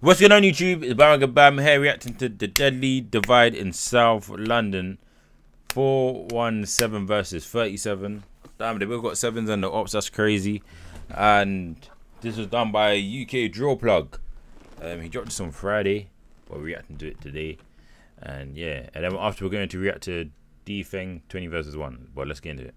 What's going on YouTube? It's Bandwagonbam here reacting to the Deadly Divide in South London. 417 versus 37. Damn, they've got sevens and the ops, that's crazy. And this was done by UK Drillplug. He dropped this on Friday, but we're reacting to it today. And yeah, and then after we're going to react to D-Feng 20 versus 1. But let's get into it.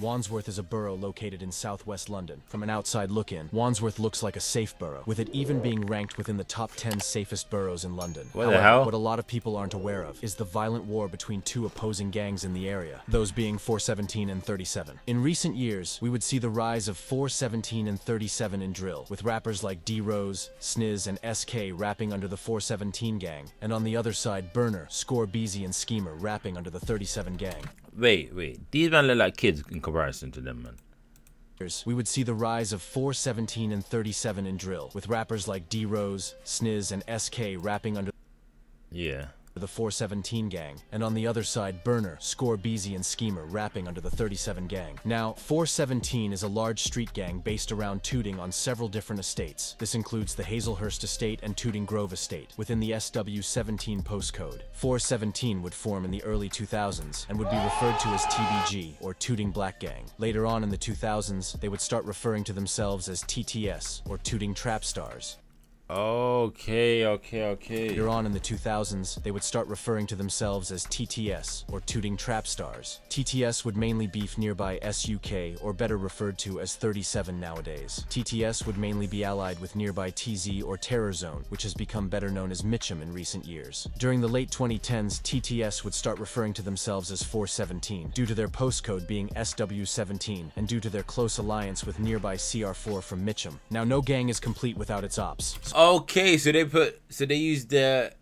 Wandsworth is a borough located in southwest London. From an outside look in, Wandsworth looks like a safe borough, with it even being ranked within the top 10 safest boroughs in London. What the hell? What a lot of people aren't aware of is the violent war between two opposing gangs in the area, those being 417 and 37. In recent years, we would see the rise of 417 and 37 in drill, with rappers like D-Rose, Sniz, and SK rapping under the 417 gang, and on the other side, Burner, Scor Beezy, and Schemer rapping under the 37 gang. Wait, these men look like kids in comparison to them, man. We would see the rise of 417 and 37 in drill, with rappers like D-Rose, Sniz, and SK rapping under the 417 gang, and on the other side, Burner, Scor Beezy, and Schemer rapping under the 37 gang. Now, 417 is a large street gang based around Tooting on several different estates. This includes the Hazelhurst Estate and Tooting Grove Estate within the SW17 postcode. 417 would form in the early 2000s and would be referred to as TBG or Tooting Black Gang. Later on in the 2000s, they would start referring to themselves as TTS or Tooting Trap Stars. Okay. Later on in the 2000s, they would start referring to themselves as TTS, or Tooting Trap Stars. TTS would mainly beef nearby SUK, or better referred to as 37 nowadays. TTS would mainly be allied with nearby TZ or Terror Zone, which has become better known as Mitcham in recent years. During the late 2010s, TTS would start referring to themselves as 417, due to their postcode being SW17, and due to their close alliance with nearby CR4 from Mitcham. Now, no gang is complete without its ops. Okay, so they used the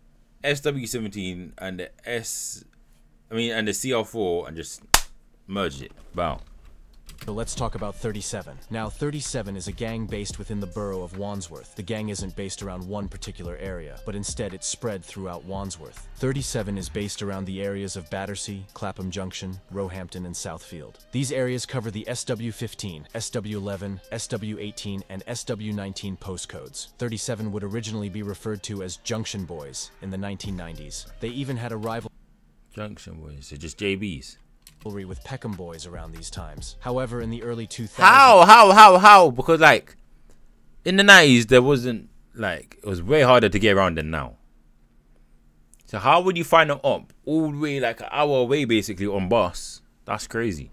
SW17 and the I mean the CR4 and just merged it. Wow. So let's talk about 37. Now, 37 is a gang based within the borough of Wandsworth. The gang isn't based around one particular area, but instead it's spread throughout Wandsworth. 37 is based around the areas of Battersea, Clapham Junction, Roehampton, and Southfield. These areas cover the SW15, SW11, SW18, and SW19 postcodes. 37 would originally be referred to as Junction Boys in the 1990s. They even had a rival... Junction Boys, they're just JBs. With Peckham boys around these times. However, in the early 2000s, how? Because like in the 90s, there wasn't like, it was way harder to get around than now. So how would you find an op all the way like an hour away, basically on bus? That's crazy.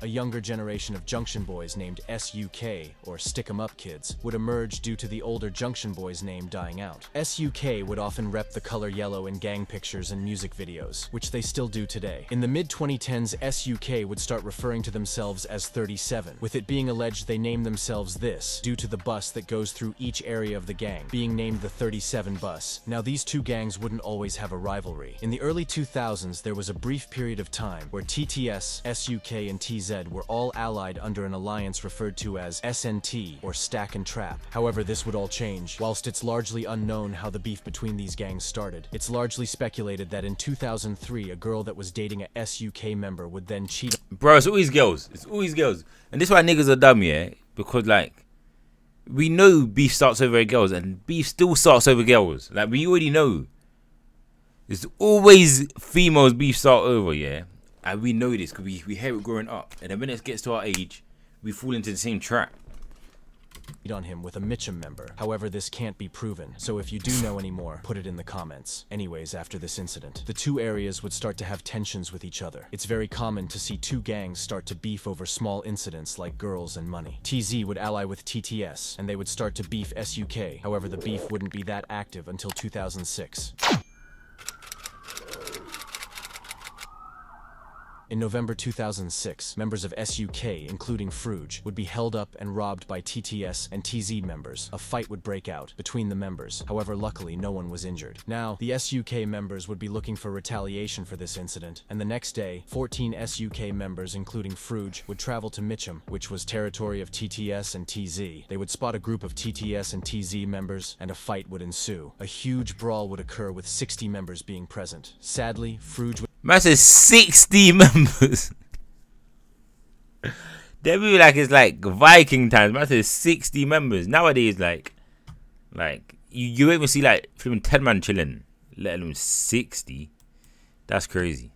A younger generation of Junction Boys named SUK, or Stick'em Up Kids, would emerge due to the older Junction Boys name dying out. SUK would often rep the color yellow in gang pictures and music videos, which they still do today. In the mid-2010s, SUK would start referring to themselves as 37, with it being alleged they named themselves this due to the bus that goes through each area of the gang, being named the 37 bus. Now, these two gangs wouldn't always have a rivalry. In the early 2000s, there was a brief period of time where TTS, SUK, and TZ were all allied under an alliance referred to as SNT, or Stack and Trap. However, this would all change. Whilst it's largely unknown how the beef between these gangs started, it's largely speculated that in 2003, a girl that was dating a SUK member would then cheat. Bro, it's always girls. It's always girls. And this is why niggas are dumb, yeah? Because, like, we know beef starts over girls, and beef still starts over girls. Like, we already know. It's always females beef start over, yeah? And we know this because we hear it growing up. And the minute it gets to our age, we fall into the same trap. On him with a Mitcham member. However, this can't be proven, so if you do know any more, put it in the comments. Anyways, after this incident, the two areas would start to have tensions with each other. It's very common to see two gangs start to beef over small incidents like girls and money. TZ would ally with TTS, and they would start to beef SUK. However, the beef wouldn't be that active until 2006. In November 2006, members of SUK, including Fruge, would be held up and robbed by TTS and TZ members. A fight would break out between the members. However, luckily, no one was injured. Now, the SUK members would be looking for retaliation for this incident, and the next day, 14 SUK members, including Fruge, would travel to Mitcham, which was territory of TTS and TZ. They would spot a group of TTS and TZ members, and a fight would ensue. A huge brawl would occur with 60 members being present. Sadly, Fruge would... Man says 60 members. They be like it's like Viking times. Man says 60 members. Nowadays, like you won't even see like flipping 10 man chilling, let alone 60. That's crazy.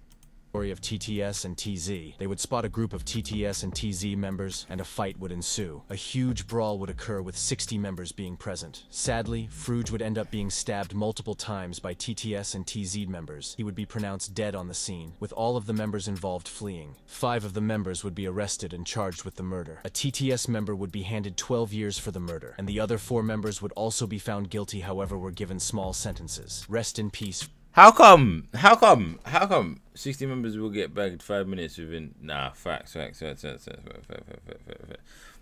Story of TTS and TZ. They would spot a group of TTS and TZ members, and a fight would ensue. A huge brawl would occur with 60 members being present. Sadly, Fruge would end up being stabbed multiple times by TTS and TZ members. He would be pronounced dead on the scene, with all of the members involved fleeing. 5 of the members would be arrested and charged with the murder. A TTS member would be handed 12 years for the murder, and the other 4 members would also be found guilty, however, were given small sentences. Rest in peace. How come 60 members will get bagged 5 minutes within... Nah, facts.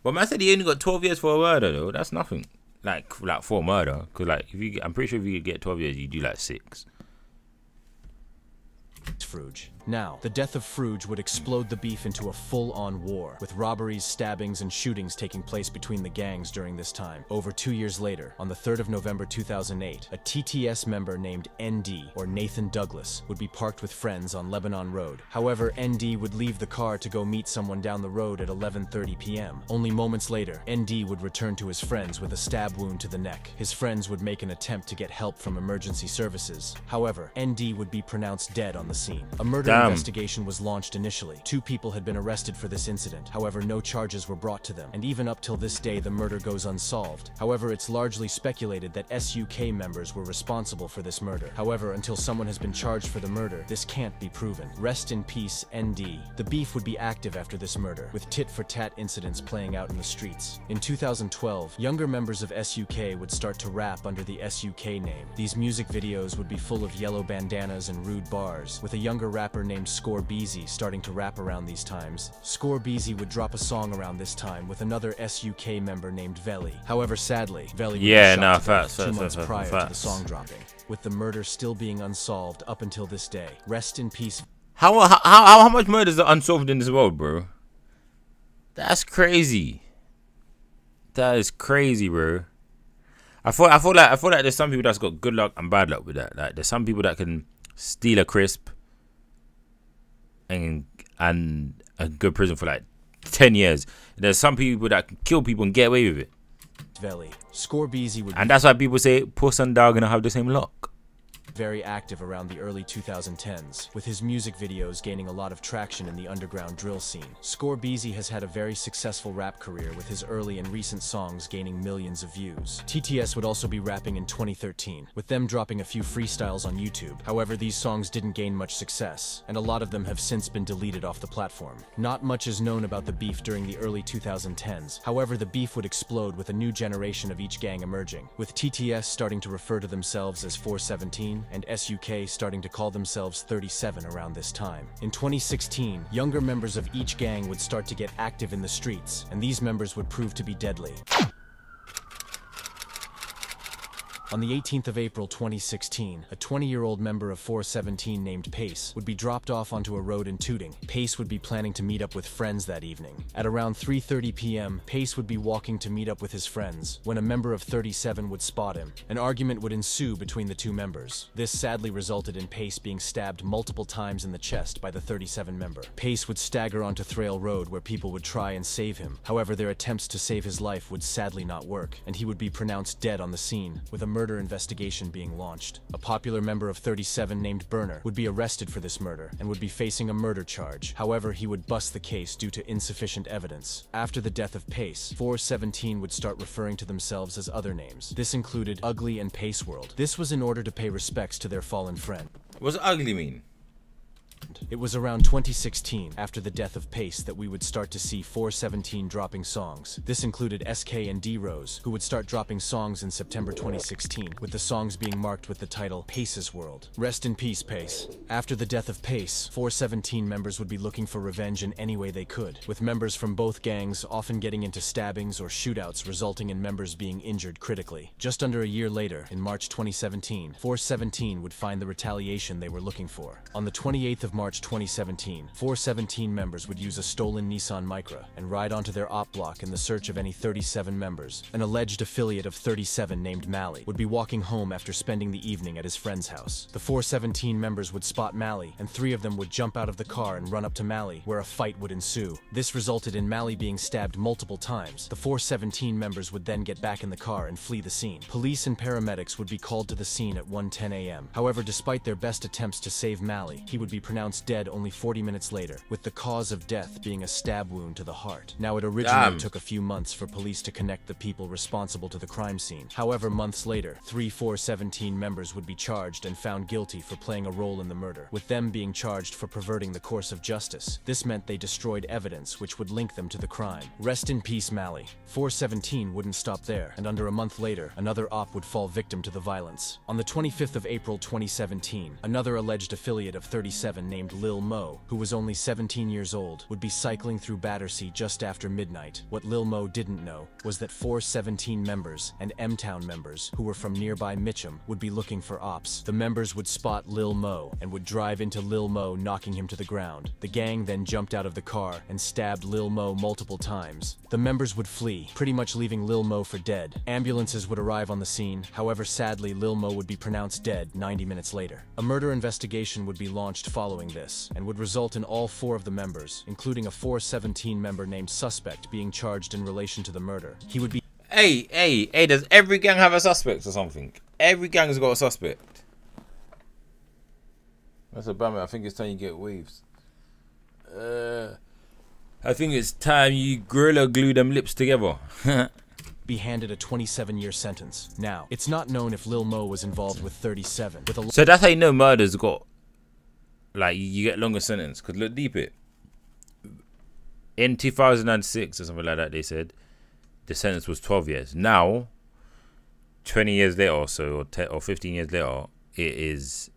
But man said he only got 12 years for a murder though. That's nothing. Like for a murder. Because like, if you, I'm pretty sure if you get 12 years, you do like 6. Fruge. Now, the death of Fruge would explode the beef into a full-on war, with robberies, stabbings, and shootings taking place between the gangs during this time. Over 2 years later, on the 3rd of November 2008, a TTS member named ND, or Nathan Douglas, would be parked with friends on Lebanon Road. However, ND would leave the car to go meet someone down the road at 11:30 p.m. Only moments later, ND would return to his friends with a stab wound to the neck. His friends would make an attempt to get help from emergency services. However, ND would be pronounced dead on the scene. A murder investigation was launched initially. 2 people had been arrested for this incident. However, no charges were brought to them, and even up till this day, the murder goes unsolved. However, it's largely speculated that SUK members were responsible for this murder. However, until someone has been charged for the murder, this can't be proven. Rest in peace, ND. The beef would be active after this murder, with tit-for-tat incidents playing out in the streets. In 2012, younger members of SUK would start to rap under the SUK name. These music videos would be full of yellow bandanas and rude bars, with a younger rapper named Scor Beezy starting to rap around these times. Scor Beezy would drop a song around this time with another SUK member named Veli. However, sadly, Veli was shot 2 months prior to the song dropping, with the murder still being unsolved up until this day. Rest in peace. How much murders are unsolved in this world, bro? That's crazy. That is crazy, bro. I feel like there's some people that's got good luck and bad luck with that. Like there's some people that can steal a crisp and a good prison for like 10 years. There's some people that can kill people and get away with it. Veli, Scor Beezy would, and that's why people say Puss and Dog are gonna have the same luck. Very active around the early 2010s, with his music videos gaining a lot of traction in the underground drill scene. Scor Beezy has had a very successful rap career, with his early and recent songs gaining millions of views. TTS would also be rapping in 2013, with them dropping a few freestyles on YouTube. However, these songs didn't gain much success, and a lot of them have since been deleted off the platform. Not much is known about the beef during the early 2010s. However, the beef would explode with a new generation of each gang emerging, with TTS starting to refer to themselves as 417, and SUK starting to call themselves 37 around this time. In 2016, younger members of each gang would start to get active in the streets, and these members would prove to be deadly. On the 18th of April 2016, a 20-year-old member of 417 named Pace would be dropped off onto a road in Tooting. Pace would be planning to meet up with friends that evening. At around 3:30 p.m, Pace would be walking to meet up with his friends, when a member of 37 would spot him. An argument would ensue between the 2 members. This sadly resulted in Pace being stabbed multiple times in the chest by the 37 member. Pace would stagger onto Thrail Road, where people would try and save him. However, their attempts to save his life would sadly not work, and he would be pronounced dead on the scene, with a murder investigation being launched. A popular member of 37 named Burner would be arrested for this murder and would be facing a murder charge. However, he would bust the case due to insufficient evidence. After the death of Pace, 417 would start referring to themselves as other names. This included Ugly and Pace World. This was in order to pay respects to their fallen friend. What's Ugly mean? It was around 2016, after the death of Pace, that we would start to see 417 dropping songs. This included SK and D-Rose, who would start dropping songs in September 2016, with the songs being marked with the title Pace's World. Rest in peace, Pace. After the death of Pace, 417 members would be looking for revenge in any way they could, with members from both gangs often getting into stabbings or shootouts, resulting in members being injured critically. Just under a year later, in March 2017, 417 would find the retaliation they were looking for. On the 28th of of March 2017, 417 members would use a stolen Nissan Micra and ride onto their op block in the search of any 37 members. An alleged affiliate of 37 named Mali would be walking home after spending the evening at his friend's house. The 417 members would spot Mali, and 3 of them would jump out of the car and run up to Mali, where a fight would ensue. This resulted in Mali being stabbed multiple times. The 417 members would then get back in the car and flee the scene. Police and paramedics would be called to the scene at 1:10 a.m. However, despite their best attempts to save Mali, he would be pronounced dead only 40 minutes later, with the cause of death being a stab wound to the heart. Now, it originally took a few months for police to connect the people responsible to the crime scene. However, months later, 417 members would be charged and found guilty for playing a role in the murder, with them being charged for perverting the course of justice. This meant they destroyed evidence which would link them to the crime. Rest in peace, Mali. 417 wouldn't stop there, and under a month later, another op would fall victim to the violence. On the 25th of April 2017, another alleged affiliate of 37 named Lil Mo, who was only 17 years old, would be cycling through Battersea just after midnight. What Lil Mo didn't know was that 417 members and M-Town members, who were from nearby Mitcham, would be looking for ops. The members would spot Lil Mo and would drive into Lil Mo, knocking him to the ground. The gang then jumped out of the car and stabbed Lil Mo multiple times. The members would flee, pretty much leaving Lil Mo for dead. Ambulances would arrive on the scene. However, sadly, Lil Mo would be pronounced dead 90 minutes later. A murder investigation would be launched following this, and would result in all 4 of the members, including a 417 member named Suspect, being charged in relation to the murder. He would be— Hey, does every gang have a suspect or something? Every gang's got a suspect. That's a bummer. I think it's time you get waves. I think it's time you gorilla glue them lips together. Be handed a 27-year sentence. Now, it's not known if Lil Mo was involved with 37. So that's how you know murder's got, like, you get longer sentence. Cause look deep it. In 2006 or something like that, they said the sentence was 12 years. Now, 20 years later or so, or 15 years later, it's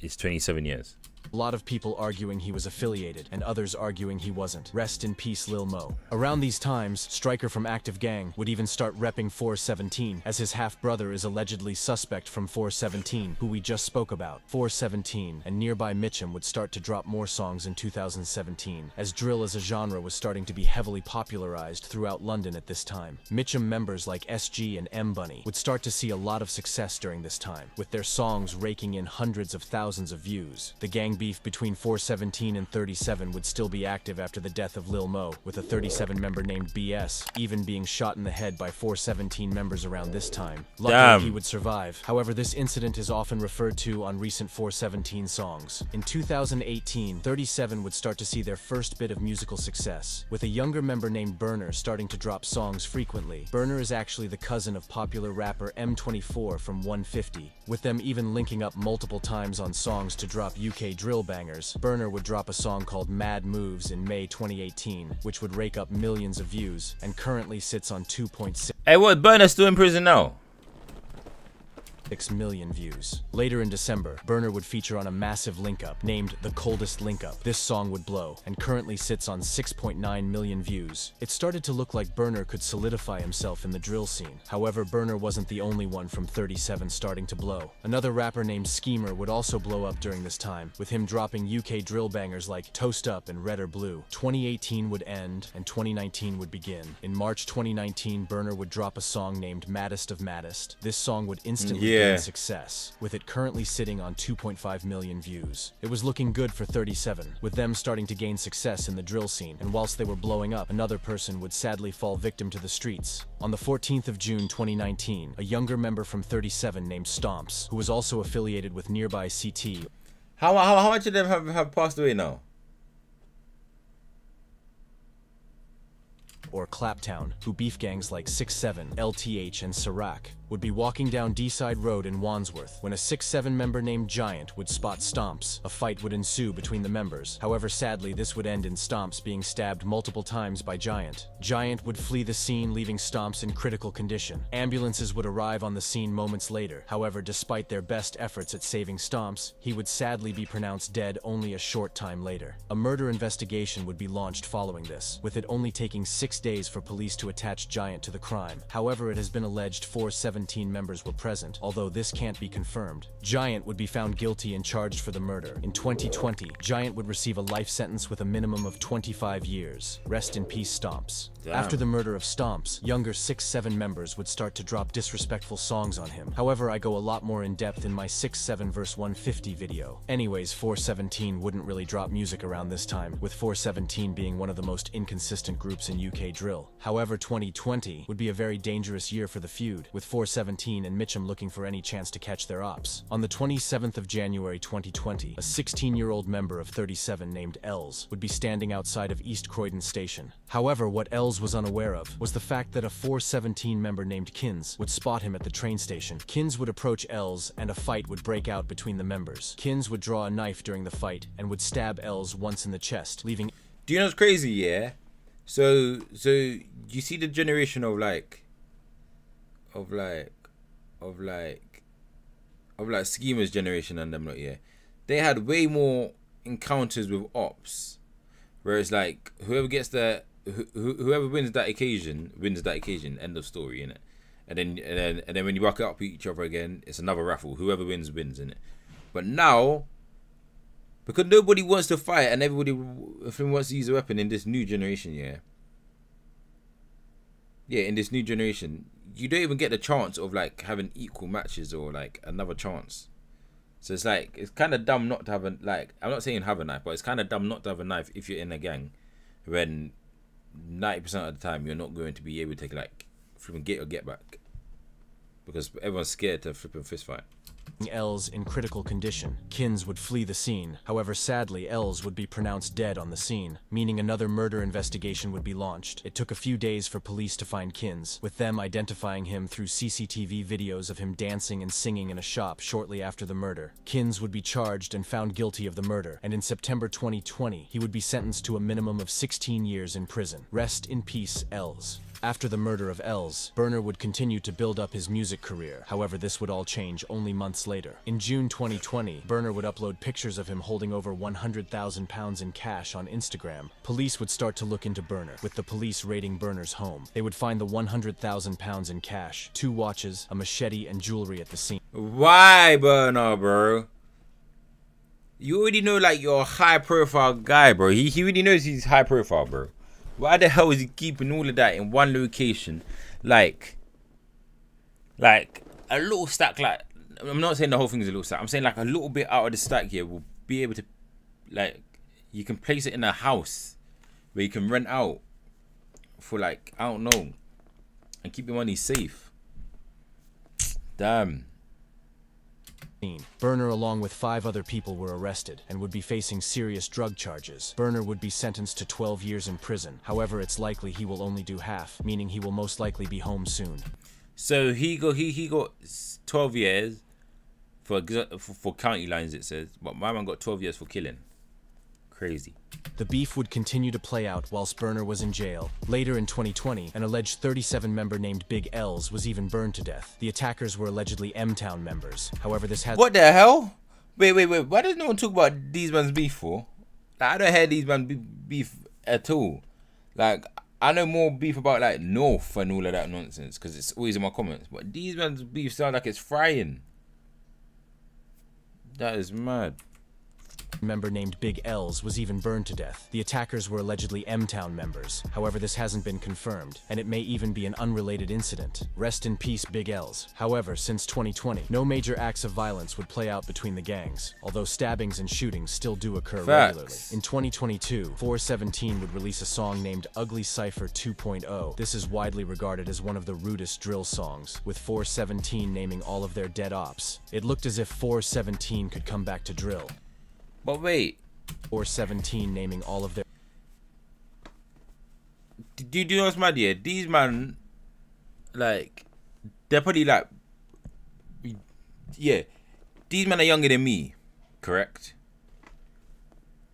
27 years. A lot of people arguing he was affiliated, and others arguing he wasn't. Rest in peace, Lil Mo. Around these times, Striker from Active Gang would even start repping 417, as his half-brother is allegedly Suspect from 417, who we just spoke about. 417 and nearby Mitcham would start to drop more songs in 2017, as drill as a genre was starting to be heavily popularized throughout London at this time. Mitcham members like SG and M-Bunny would start to see a lot of success during this time, with their songs raking in hundreds of thousands of views. The gang beef between 417 and 37 would still be active after the death of Lil Mo, with a 37 member named BS even being shot in the head by 417 members around this time. Luckily, he would survive. However, this incident is often referred to on recent 417 songs. In 2018, 37 would start to see their first bit of musical success, with a younger member named Burner starting to drop songs frequently. Burner is actually the cousin of popular rapper M24 from 150, with them even linking up multiple times on songs to drop UK drill bangers. Burner would drop a song called Mad Moves in May 2018, which would rake up millions of views, and currently sits on 2.6. Hey, what, Burner's still in prison now? 6 million views. Later in December, Burner would feature on a massive link-up named The Coldest Link-Up. This song would blow, and currently sits on 6.9 million views. It started to look like Burner could solidify himself in the drill scene. However, Burner wasn't the only one from 37 starting to blow. Another rapper named Schemer would also blow up during this time, with him dropping UK drill bangers like Toast Up and Red or Blue. 2018 would end, and 2019 would begin. In March 2019, Burner would drop a song named Maddest of Maddest. This song would instantly success, with it currently sitting on 2.5 million views. It was looking good for 37, with them starting to gain success in the drill scene, and whilst they were blowing up, another person would sadly fall victim to the streets. On the 14th of June 2019, a younger member from 37 named Stomps, who was also affiliated with nearby CT. How much of them have passed away now? Or Claptown, who beef gangs like 6-7, LTH, and Sirac, would be walking down D-Side Road in Wandsworth, when a 6-7 member named Giant would spot Stomps. A fight would ensue between the members. However, sadly, this would end in Stomps being stabbed multiple times by Giant. Giant would flee the scene, leaving Stomps in critical condition. Ambulances would arrive on the scene moments later. However, despite their best efforts at saving Stomps, he would sadly be pronounced dead only a short time later. A murder investigation would be launched following this, with it only taking 6 days for police to attach Giant to the crime. However, it has been alleged 417 17 members were present, although this can't be confirmed. Giant would be found guilty and charged for the murder. In 2020, Giant would receive a life sentence with a minimum of 25 years. Rest in peace, Stomps. Damn. After the murder of Stomps, younger 6-7 members would start to drop disrespectful songs on him. However, I go a lot more in depth in my 6-7 verse 150 video. Anyways, 417 wouldn't really drop music around this time, with 417 being one of the most inconsistent groups in UK drill. However, 2020 would be a very dangerous year for the feud, with 417 and Mitcham looking for any chance to catch their ops. On the 27th of January 2020, a 16-year-old member of 37 named Ells would be standing outside of East Croydon Station. However, what Ells was unaware of was the fact that a 417 member named Kins would spot him at the train station. Kins would approach Ells and a fight would break out between the members. Kins would draw a knife during the fight and would stab Ells once in the chest, leaving... Do you know what's crazy, yeah? So you see the generation of like Schemer's generation and them, like, yeah, they had way more encounters with ops, where it's like whoever gets the whoever wins that occasion, end of story, innit? And then when you rock it up with each other again, it's another raffle. Whoever wins, innit? But now, because nobody wants to fight and everyone wants to use a weapon in this new generation, yeah. Yeah, in this new generation, you don't even get the chance of like having equal matches or like another chance. So it's like, it's kind of dumb not to have a, like, I'm not saying have a knife, but it's kind of dumb not to have a knife if you're in a gang when 90% of the time you're not going to be able to like flip and get back. Because everyone's scared to flip and fist fight. Ells in critical condition. Kins would flee the scene. However, sadly, Ells would be pronounced dead on the scene, meaning another murder investigation would be launched. It took a few days for police to find Kins, with them identifying him through CCTV videos of him dancing and singing in a shop shortly after the murder. Kins would be charged and found guilty of the murder, and in September 2020, he would be sentenced to a minimum of 16 years in prison. Rest in peace, Ells. After the murder of Ells, Burner would continue to build up his music career. However, this would all change only months later. In June 2020, Burner would upload pictures of him holding over £100,000 in cash on Instagram. Police would start to look into Burner, with the police raiding Burner's home. They would find the £100,000 in cash, 2 watches, a machete, and jewelry at the scene. Why, Burner, bro? You already know, like, you're a high-profile guy, bro. He already knows he's high-profile, bro. Why the hell is he keeping all of that in one location? Like a little stack, like, I'm not saying the whole thing is a little stack. I'm saying like a little bit out of the stack here will be able to, like, you can place it in a house where you can rent out for like, I don't know, and keep your money safe. Damn. Burner along with 5 other people were arrested and would be facing serious drug charges. Burner would be sentenced to 12 years in prison. However, it's likely he will only do half, meaning he will most likely be home soon. So he got 12 years for county lines, it says, but my man got 12 years for killing. Crazy. The beef would continue to play out whilst Burner was in jail. Later in 2020, an alleged 37 member named Big L's was even burned to death. The attackers were allegedly M-Town members. However, this had— What the hell? Wait. Why does no one talk about these man's beef for? Like, I don't hear these man's beef at all. Like, I know more beef about like North and all of that nonsense because it's always in my comments. But these man's beef sound like it's frying. That is mad. Member named Big L's was even burned to death. The attackers were allegedly M-Town members. However, this hasn't been confirmed, and it may even be an unrelated incident. Rest in peace, Big L's. However, since 2020, no major acts of violence would play out between the gangs, although stabbings and shootings still do occur regularly. In 2022, 417 would release a song named Ugly Cypher 2.0. This is widely regarded as one of the rudest drill songs, with 417 naming all of their dead ops. It looked as if 417 could come back to drill. But wait, 417 naming all of their— Do you know what's mad here? These man, like, they're probably like, yeah, these men are younger than me, correct?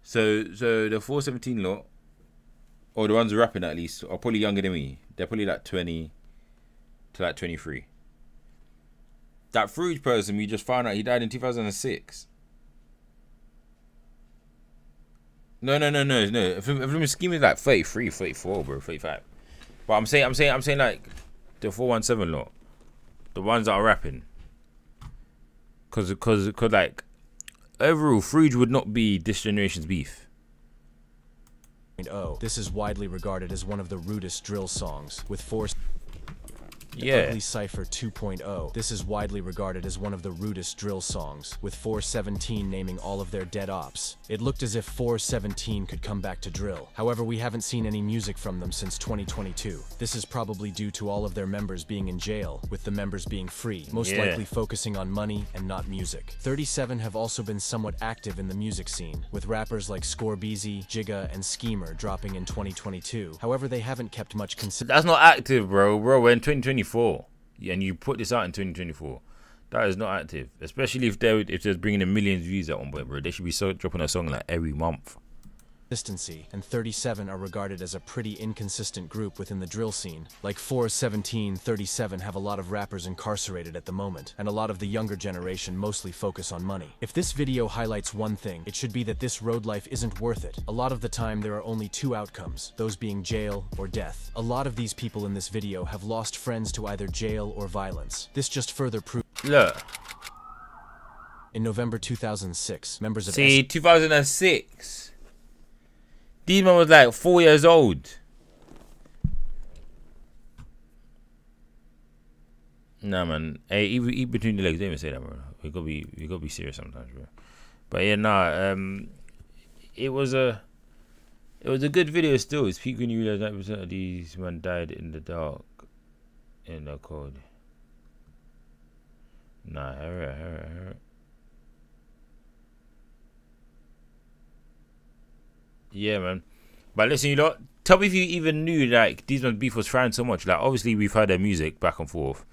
So the 417 lot, or the ones rapping at least, are probably younger than me. They're probably like 20 to like 23. That Fruge person, we just found out he died in 2006. No. If I'm scheming like 33, 34, bro, 35. But I'm saying like the 417 lot. the ones that are rapping. Cause like overall, Fruge would not be this generation's beef. This is widely regarded as one of the rudest drill songs with force. Yeah. Ugly Cypher 2.0. This is widely regarded as one of the rudest drill songs, with 417 naming all of their dead ops. It looked as if 417 could come back to drill. However, we haven't seen any music from them since 2022. This is probably due to all of their members being in jail, with the members being free, most likely focusing on money and not music. 37 have also been somewhat active in the music scene, with rappers like Scor Beezy, Jigga, and Schemer dropping in 2022. However, they haven't kept much consistent. That's not active, bro. Bro, we're in 2024, and you put this out in 2024. That is not active, especially if they're bringing in millions of views at one point, bro. They should be dropping a song like every month. Consistency, and 37 are regarded as a pretty inconsistent group within the drill scene. Like 417, 37 have a lot of rappers incarcerated at the moment, and a lot of the younger generation mostly focus on money. If this video highlights one thing, it should be that this road life isn't worth it. A lot of the time there are only two outcomes, those being jail or death. A lot of these people in this video have lost friends to either jail or violence. This just further proves... Look. In November 2006, members of... See, 2006. These man was like 4 years old. Nah, man. Hey, eat between the legs. Don't even say that, bro. We gotta be serious sometimes, bro. But yeah, nah. It was a good video. Still, it's peak when you realize 90% of these men died in the dark, in the cold. Nah, hurry. Yeah, man. But listen, you know, tell me if you even knew, like, these ones beef was trying so much. Like, obviously, we've heard their music back and forth.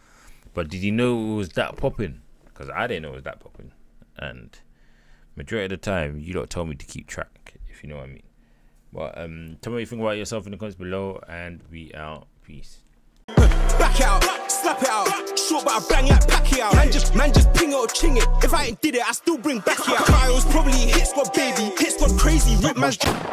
But did you know it was that popping? Because I didn't know it was that popping. And majority of the time, you lot told me to keep track, if you know what I mean. But tell me what you think about yourself in the comments below. And we out. Peace. Back out, slap it out, short but I bang like Pacquiao. Man just ping it or ching it. If I ain't did it, I still bring back it out. Kyle's probably hit squad, baby. Hit squad crazy, rip man's